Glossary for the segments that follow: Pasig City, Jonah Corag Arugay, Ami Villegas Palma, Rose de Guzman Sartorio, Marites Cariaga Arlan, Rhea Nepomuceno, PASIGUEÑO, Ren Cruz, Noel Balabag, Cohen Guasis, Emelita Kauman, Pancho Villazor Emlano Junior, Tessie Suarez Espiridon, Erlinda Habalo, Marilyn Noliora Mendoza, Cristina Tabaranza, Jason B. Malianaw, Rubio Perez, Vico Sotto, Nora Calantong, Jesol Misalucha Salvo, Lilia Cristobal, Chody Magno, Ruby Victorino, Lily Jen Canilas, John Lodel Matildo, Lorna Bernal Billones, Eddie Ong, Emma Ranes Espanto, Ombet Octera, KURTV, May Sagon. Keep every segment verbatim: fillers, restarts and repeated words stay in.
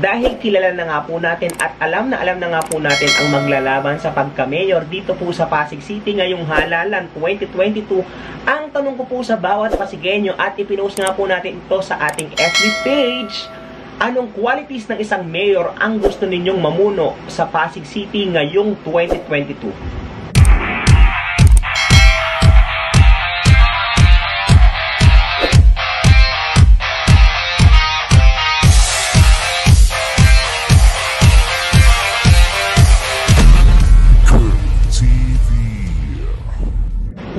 Dahil kilala na nga po natin at alam na alam na nga po natin ang maglalaban sa pagka-mayor dito po sa Pasig City ngayong halalan twenty twenty-two. Ang tanong ko po sa bawat Pasigueño at ipinost nga po natin ito sa ating F B page, anong qualities ng isang mayor ang gusto ninyong mamuno sa Pasig City ngayong twenty twenty-two?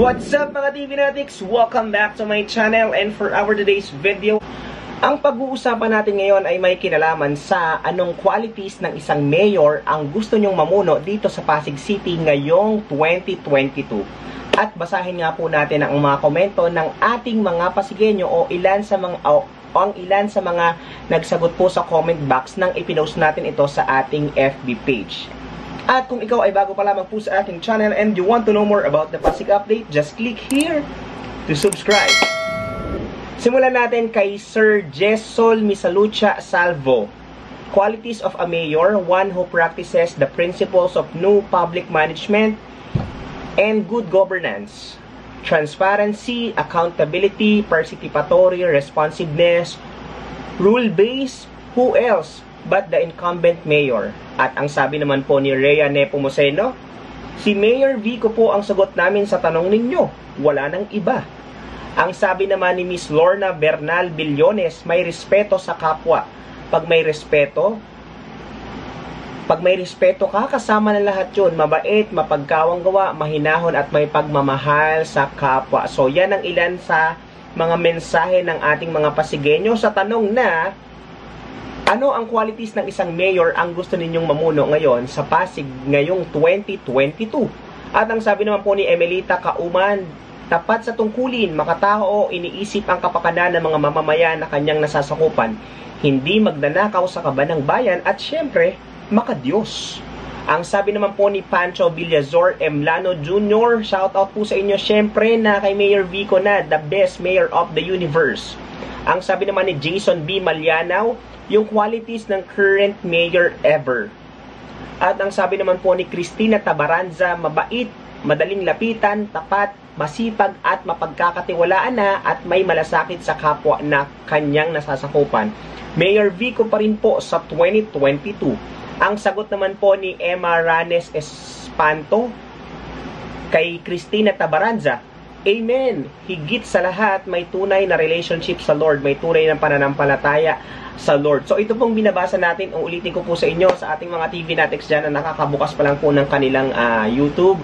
What's up mga T V Natics? Welcome back to my channel, and for our today's video, ang pag-uusapan natin ngayon ay may kinalaman sa anong qualities ng isang mayor ang gusto nyong mamuno dito sa Pasig City ngayong twenty twenty-two. At basahin nga po natin ang mga komento ng ating mga Pasigueño o ilan sa mga o, o ang ilan sa mga nagsagot po sa comment box nang ipinost natin ito sa ating F B page. At kung ikaw ay bago pa lamang po sa ating channel and you want to know more about the Pasig update, just click here to subscribe. Simulan natin kay Sir Jesol Misalucha Salvo. Qualities of a mayor: one who practices the principles of new public management and good governance. Transparency, accountability, participatory responsiveness, rule-based, who else but the incumbent mayor? At ang sabi naman po ni Rhea Nepomuceno, si Mayor Vico po ang sagot namin sa tanong ninyo, wala nang iba. Ang sabi naman ni Miss Lorna Bernal Billones, may respeto sa kapwa. Pag may respeto, pag may respeto ka, kasama na lahat yun. Mabait, mapagkawang gawa, mahinahon at may pagmamahal sa kapwa. So yan ang ilan sa mga mensahe ng ating mga Pasigueño sa tanong na ano ang qualities ng isang mayor ang gusto ninyong mamuno ngayon sa Pasig ngayong twenty twenty-two? At ang sabi naman po ni Emelita Kauman, tapat sa tungkulin, makatao, iniisip ang kapakanan ng mga mamamayan na kanyang nasasakupan, hindi magnanakaw sa kaban ng bayan at syempre, makadiyos. Ang sabi naman po ni Pancho Villazor Emlano Junior, shoutout po sa inyo syempre na kay Mayor Vico na the best mayor of the universe. Ang sabi naman ni Jason B. Malianaw, yung qualities ng current mayor ever. At ang sabi naman po ni Cristina Tabaranza, mabait, madaling lapitan, tapat, masipag at mapagkakatiwalaan na at may malasakit sa kapwa na kanyang nasasakupan. Mayor Vico pa rin po sa twenty twenty-two. Ang sagot naman po ni Emma Ranes Espanto kay Cristina Tabaranza, amen! Higit sa lahat, may tunay na relationship sa Lord, may tunay na pananampalataya sa Lord. So ito pong binabasa natin, uulitin ko po sa inyo, sa ating mga T V Natics dyan na nakakabukas pa lang po ng kanilang uh, YouTube,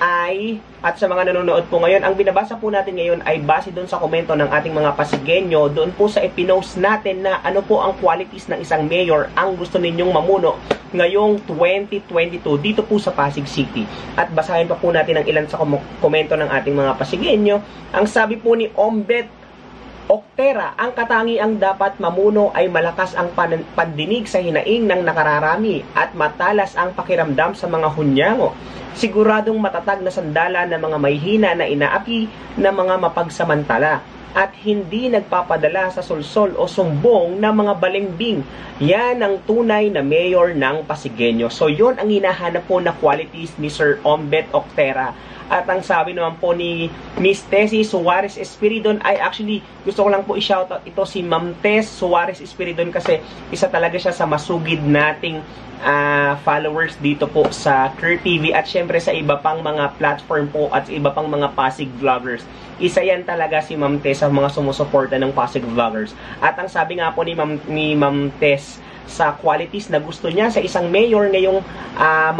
ay, at sa mga nanonood po ngayon, ang binabasa po natin ngayon ay base doon sa komento ng ating mga Pasigueño, doon po sa ipinost natin na ano po ang qualities ng isang mayor ang gusto ninyong mamuno ngayong twenty twenty-two dito po sa Pasig City. At basahin pa po natin ang ilan sa kom komento ng ating mga Pasigueño. Ang sabi po ni Ombet Octera, ang katangiang dapat mamuno ay malakas ang pan pandinig sa hinaing ng nakararami at matalas ang pakiramdam sa mga hunyango. Siguradong matatag na sandala ng mga mahihina na inaapi ng mga mapagsamantala at hindi nagpapadala sa solsol o sumbong na mga balingbing. Yan ang tunay na mayor ng Pasigueño. So yun ang hinahanap po na qualities ni Sir Ombet Octera. At ang sabi naman po ni Miss Tessie Suarez Espiridon, ay actually gusto ko lang po i-shoutout ito si Ma'am Tess Suarez Espiridon kasi isa talaga siya sa masugid nating uh, followers dito po sa KURTV at syempre sa iba pang mga platform po at iba pang mga Pasig vloggers. Isa yan talaga si Ma'am Tess sa mga sumusuporta ng Pasig vloggers. At ang sabi nga po ni Ma'am ni Ma'am Tess sa qualities na gusto niya sa isang mayor ngayong uh,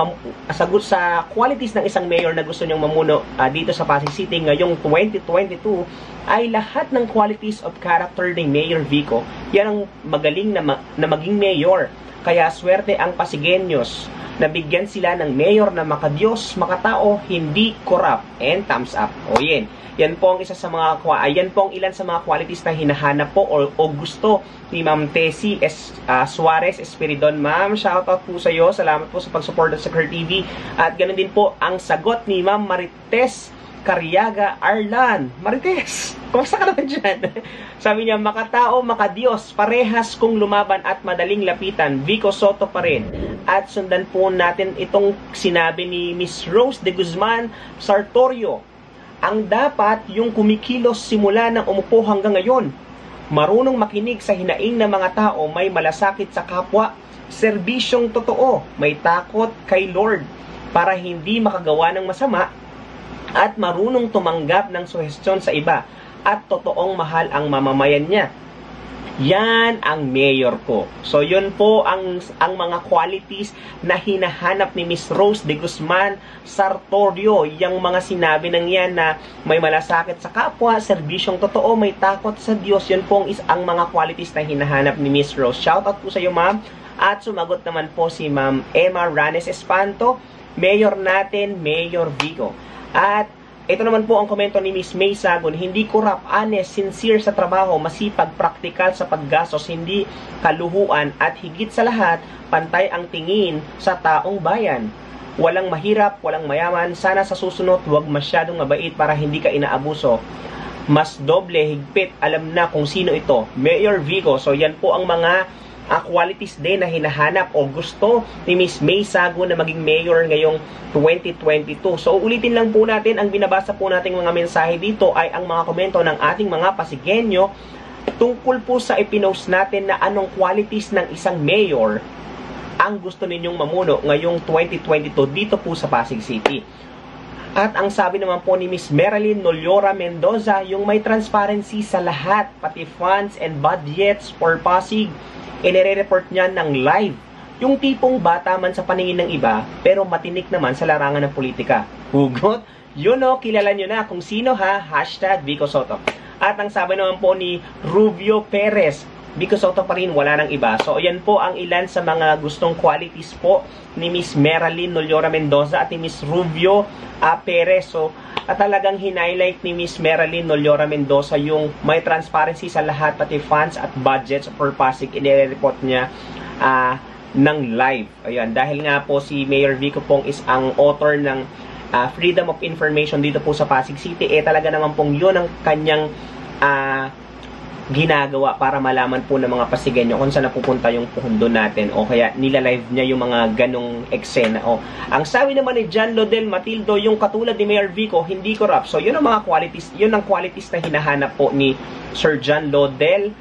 sagot sa qualities ng isang mayor na gusto niyang mamuno uh, dito sa Pasig City ngayong twenty twenty-two ay lahat ng qualities of character ni Mayor Vico. Yan ang magaling na, ma na maging mayor. Kaya swerte ang Pasigueños, nabigyan sila ng mayor na makadiyos, makatao, hindi corrupt, and thumbs up. O yan. Yan po ang isa sa mga yan po ang ilan sa mga qualities na hinahanap po o, o gusto ni Ma'am Tessie S, uh, Suarez Espiridon. Ma'am, shout out po sa iyo. Salamat po sa pag-support sa KURTV. At ganoon din po ang sagot ni Ma'am Marites Cariaga Arlan. Marites. Kumusta ka naman dyan? Sabi niya, makatao, makadiyos, parehas kung lumaban at madaling lapitan. Vico Sotto pa rin. At sundan po natin itong sinabi ni Miss Rose de Guzman Sartorio. Ang dapat yung kumikilos simula ng umupo hanggang ngayon. Marunong makinig sa hinaing ng mga tao, may malasakit sa kapwa, serbisyong totoo, may takot kay Lord para hindi makagawa ng masama, at marunong tumanggap ng suhestyon sa iba at totoong mahal ang mamamayan niya. Yan ang mayor ko. So yun po ang, ang mga qualities na hinahanap ni Miss Rose de Guzman Sartorio. Yang mga sinabi ng yan na may malasakit sa kapwa, serbisyong totoo, may takot sa Diyos. Yun po is ang mga qualities na hinahanap ni Miss Rose. Shoutout po sa iyo, ma'am. At sumagot naman po si Ma'am Emma Ranes Espanto, mayor natin, Mayor Vico. At ito naman po ang komento ni Miss May Sagon. Hindi corrupt, honest, sincere sa trabaho, masipag, praktikal sa paggastos, hindi kaluhuan at higit sa lahat, pantay ang tingin sa taong bayan. Walang mahirap, walang mayaman. Sana sa susunod, huwag masyadong mabait para hindi ka inaabuso. Mas doble, higpit, alam na kung sino ito, Mayor Vico. So yan po ang mga uh, qualities din na hinahanap o gusto ni Miss May Sagon na maging mayor ngayong twenty twenty-two. So ulitin lang po natin, ang binabasa po nating mga mensahe dito ay ang mga komento ng ating mga Pasigueño tungkol po sa ipinost natin na anong qualities ng isang mayor ang gusto ninyong mamuno ngayong twenty twenty-two dito po sa Pasig City. At ang sabi naman po ni Miss Marilyn Noliora Mendoza, yung may transparency sa lahat, pati funds and budgets for Pasig, inire-report niya ng live. Yung tipong bata man sa paningin ng iba, pero matinik naman sa larangan ng politika. Hugot? Yun o, kilala nyo na kung sino ha, hashtag Vico Sotto. At ang sabi naman po ni Rubio Perez, Vico Sotto pa rin, wala ng iba. So, yan po ang ilan sa mga gustong qualities po ni Miss Marilyn Noliora Mendoza at ni Miss Rubio uh, Perez. So, at talagang hinighlight ni Miss Marilyn Noliora Mendoza yung may transparency sa lahat, pati funds at budgets for Pasig, inire-report niya ah, uh, ng live. Ayan, dahil nga po si Mayor Vico pong is ang author ng uh, Freedom of Information dito po sa Pasig City, eh talaga naman pong yun ang kanyang uh, ginagawa para malaman po ng mga Pasigueño kung saan napupunta yung pundo natin, o kaya nilalive niya yung mga ganong eksena. O, ang sabi naman ni John Lodel Matildo, yung katulad ni Mayor Vico, hindi corrupt. So yun ang mga qualities, yun ang qualities na hinahanap po ni Sir John Lodel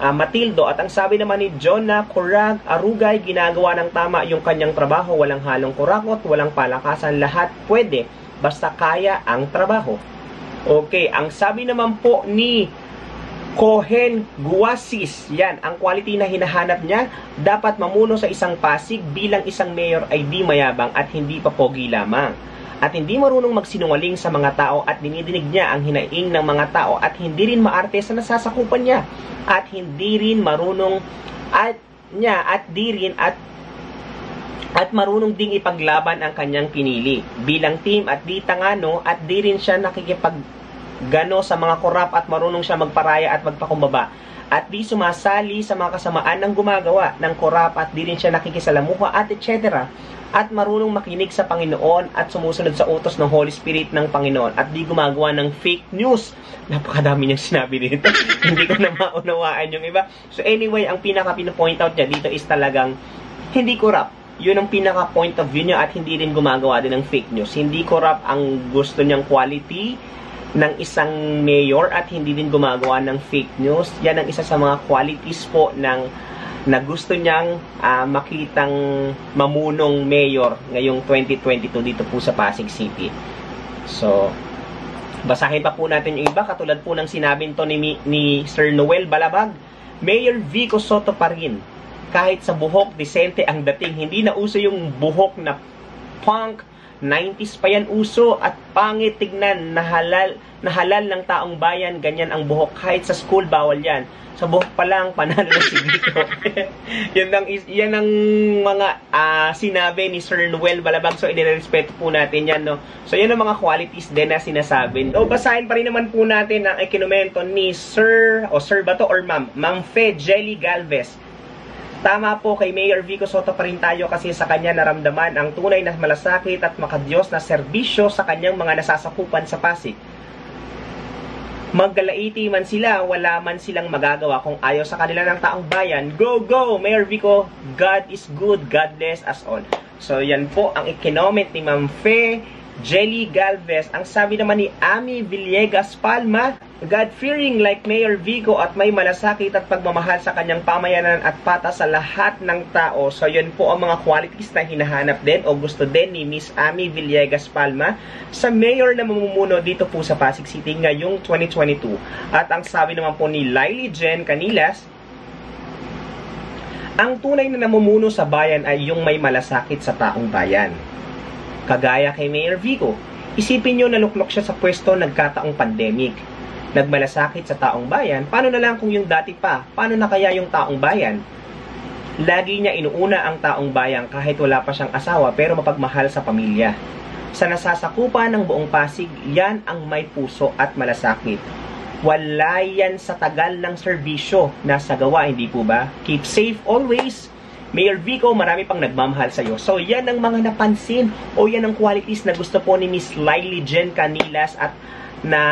Uh, Matildo. At ang sabi naman ni Jonah Corag Arugay, ginagawa ng tama yung kanyang trabaho, walang halong kurakot, walang palakasan, lahat pwede, basta kaya ang trabaho. Okay, ang sabi naman po ni Cohen Guasis, yan, ang quality na hinahanap niya, dapat mamuno sa isang Pasig bilang isang mayor ay di mayabang at hindi papogi lamang, at hindi marunong magsinungaling sa mga tao, at dinidinig niya ang hinaing ng mga tao, at hindi rin maarte sa nasasakupan niya, at hindi rin marunong at niya at di rin at at marunong ding ipaglaban ang kanyang pinili bilang team, at di tangano at di rin siya nakikipaggano sa mga korap, at marunong siya magparaya at magpakumbaba, at di sumasali sa mga kasamaan ng gumagawa ng korap, at di rin siya nakikisalamuha, at et cetera, at marunong makinig sa Panginoon at sumusunod sa utos ng Holy Spirit ng Panginoon, at di gumagawa ng fake news. Napakadami niyang sinabi dito. Hindi ko na maunawaan yung iba. So anyway, ang pinaka-pinapoint out niya dito is talagang hindi corrupt. Yun ang pinaka-point of view niya, at hindi rin gumagawa din ng fake news. Hindi corrupt ang gusto niyang quality ng isang mayor, at hindi din gumagawa ng fake news. Yan ang isa sa mga qualities po ng na gusto niyang uh, makitang mamunong mayor ngayong twenty twenty-two dito po sa Pasig City. So, basahin pa po natin yung iba, katulad po ng sinabi nito ni, ni Sir Noel Balabag, Mayor Vico Sotto pa rin. Kahit sa buhok, disente ang dating. Hindi na uso yung buhok na punk, nineties pa yan uso, at pangit tignan, nahalal, nahalal ng taong bayan, ganyan ang buhok. Kahit sa school, bawal yan. Sa buhok pa lang, panalo na si Vico. yan, ang, yan ang mga uh, sinabi ni Sir Noel Balabag. So, inirespeto po natin yan, no? So, yan ang mga qualities din na sinasabi. So, basahin pa rin naman po natin ang ikinumento ni Sir, o Sir Bato, or Ma'am, Ma'am Fe Jelly Galvez. Tama po, kay Mayor Vico Sotto pa rin tayo, kasi sa kanya naramdaman ang tunay na malasakit at makadiyos na serbisyo sa kanyang mga nasasakupan sa Pasig. Maggalaiti man sila, wala man silang magagawa kung ayaw sa kanila ng taong bayan. Go, go! Mayor Vico, God is good, God bless us all. So, yan po ang ikinoment ni Ma'am Fe Jelly Galvez. Ang sabi naman ni Ami Villegas Palma, God-fearing like Mayor Vico at may malasakit at pagmamahal sa kanyang pamayanan at pata sa lahat ng tao. So, yun po ang mga qualities na hinahanap din o gusto din ni Miss Ami Villegas Palma sa mayor na mamumuno dito po sa Pasig City ngayong twenty twenty-two. At ang sabi naman po ni Lily Jen Canilas, ang tunay na namumuno sa bayan ay yung may malasakit sa taong bayan. Kagaya kay Mayor Vico, isipin nyo na luklok siya sa pwesto nagkataong pandemic. Nagmalasakit sa taong bayan, paano na lang kung yung dati pa, paano na kaya yung taong bayan? Lagi niya inuuna ang taong bayan kahit wala pa siyang asawa pero mapagmahal sa pamilya. Sa nasasakupan ng buong Pasig, yan ang may puso at malasakit. Wala yan sa tagal ng serbisyo na sagawa, hindi po ba? Keep safe always. Mayor Vico, marami pang nagmamahal sa iyo. So, yan ang mga napansin o yan ang qualities na gusto po ni Miss Lily Jen Canilas at na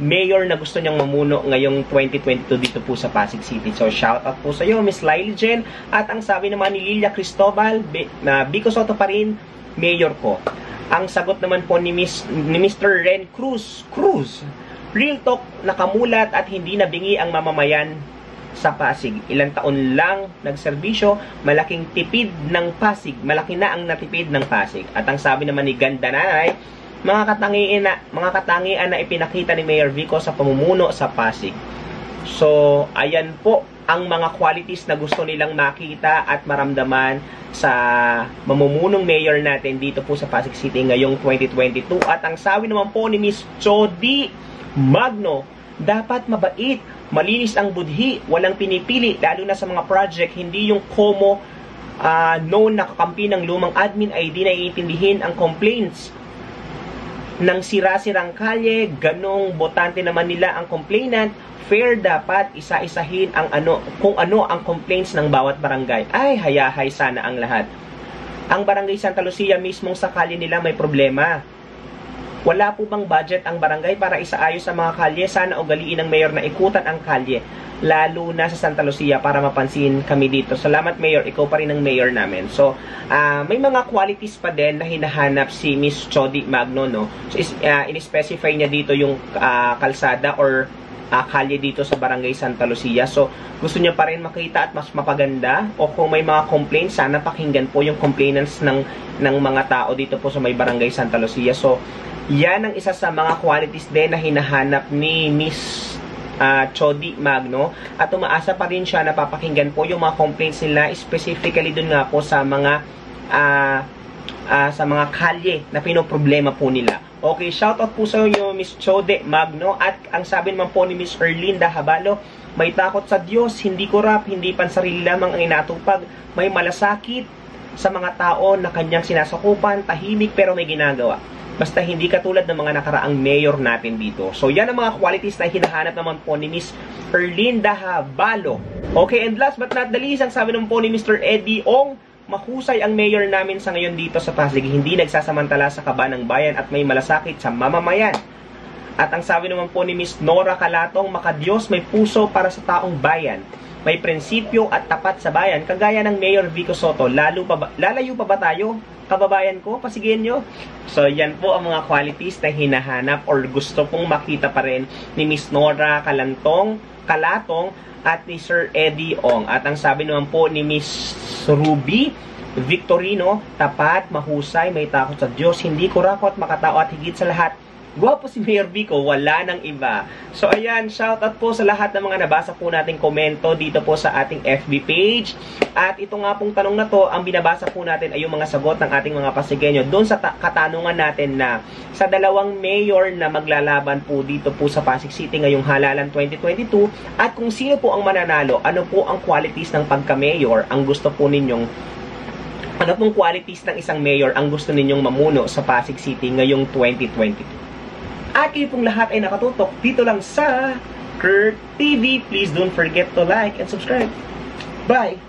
mayor na gusto niyang mamuno ngayong twenty twenty-two dito po sa Pasig City. So, shout out po sa iyo, Miss Lily Jen. At ang sabi naman ni Lilia Cristobal, na Vico Sotto pa rin, mayor ko. Ang sagot naman po ni, Miss, ni Mister Ren Cruz, Cruz, real talk, nakamulat at hindi nabingi ang mamamayan sa Pasig. Ilang taon lang nagserbisyo, malaking tipid ng Pasig. Malaki na ang natipid ng Pasig. At ang sabi naman ni Ganda Nanay, mga katangian na, mga katangian na ipinakita ni Mayor Vico sa pamumuno sa Pasig. So, ayan po ang mga qualities na gusto nilang makita at maramdaman sa mamumunong mayor natin dito po sa Pasig City ngayong twenty twenty-two. At ang sabi naman po ni Miss Chody Magno, dapat mabait, malinis ang budhi, walang pinipili, lalo na sa mga project, hindi yung como uh, known na kakampi ng lumang admin ay di naiintindihin ang complaints ng sira-sirang kalye, ganong botante naman nila ang complainant, fair dapat isa-isahin ang ano, kung ano ang complaints ng bawat barangay. Ay, hayahay sana ang lahat. Ang barangay Santa Lucia mismong sa kalye nila may problema. Wala po bang budget ang barangay para isaayos sa mga kalye? Sana ugaliin ng mayor na ikutan ang kalye, lalo na sa Santa Lucia para mapansin kami dito. Salamat Mayor, ikaw pa rin ang mayor namin. So, uh, may mga qualities pa din na hinahanap si Miss Chody Magno, no? So, uh, in-specify niya dito yung uh, kalsada or uh, kalye dito sa barangay Santa Lucia. So, gusto niya pa rin makita at mas mapaganda, o kung may mga complaints, sana pakinggan po yung complainants ng, ng mga tao dito po sa may barangay Santa Lucia. So, yan ang isa sa mga qualities din na hinahanap ni Miss uh, Chody Magno. At umaasa pa rin siya na papakinggan po yung mga complaints nila, specifically dun nga po sa mga uh, uh, sa mga kalye na pinoproblema po nila. Okay, shoutout po sa iyo Miss Chody Magno. At ang sabi naman po ni Miss Erlinda Habalo, may takot sa Diyos, hindi korap, hindi pansarili lamang ang inatupag, may malasakit sa mga tao na kanyang sinasakupan, tahimik pero may ginagawa. Basta hindi katulad ng mga nakaraang mayor natin dito. So, yan ang mga qualities na hinahanap naman po ni Miss Erlinda Habalo. Okay, and last but not the least, ang sabi naman po ni Mister Eddie Ong, mahusay ang mayor namin sa ngayon dito sa Pasig. Hindi nagsasamantala sa kaba ng bayan at may malasakit sa mamamayan. At ang sabi naman po ni Miss Nora Calatong, makadiyos, may puso para sa taong bayan. May prinsipyo at tapat sa bayan, kagaya ng Mayor Vico Sotto. Lalo pa ba, lalayo pa ba tayo, kababayan ko, Pasigueño? So, yan po ang mga qualities na hinahanap or gusto pong makita pa rin ni Miss Nora Calantong, Calatong at ni Sir Eddie Ong. At ang sabi naman po ni Miss Ruby Victorino, tapat, mahusay, may takot sa Diyos, hindi kurakot, makatao at higit sa lahat, guwapo si Mayor Vico, wala nang iba. So, ayan, shoutout po sa lahat ng mga nabasa po nating komento dito po sa ating F B page. At ito nga pong tanong na to, ang binabasa po natin ay yung mga sagot ng ating mga Pasigueño doon sa katanungan natin na sa dalawang mayor na maglalaban po dito po sa Pasig City ngayong halalan twenty twenty-two, at kung sino po ang mananalo, ano po ang qualities ng pagka-mayor ang gusto po ninyong, ano pong qualities ng isang mayor ang gusto ninyong mamuno sa Pasig City ngayong twenty twenty-two. At kayo pong lahat ay nakatutok dito lang sa KURTV. Please don't forget to like and subscribe. Bye!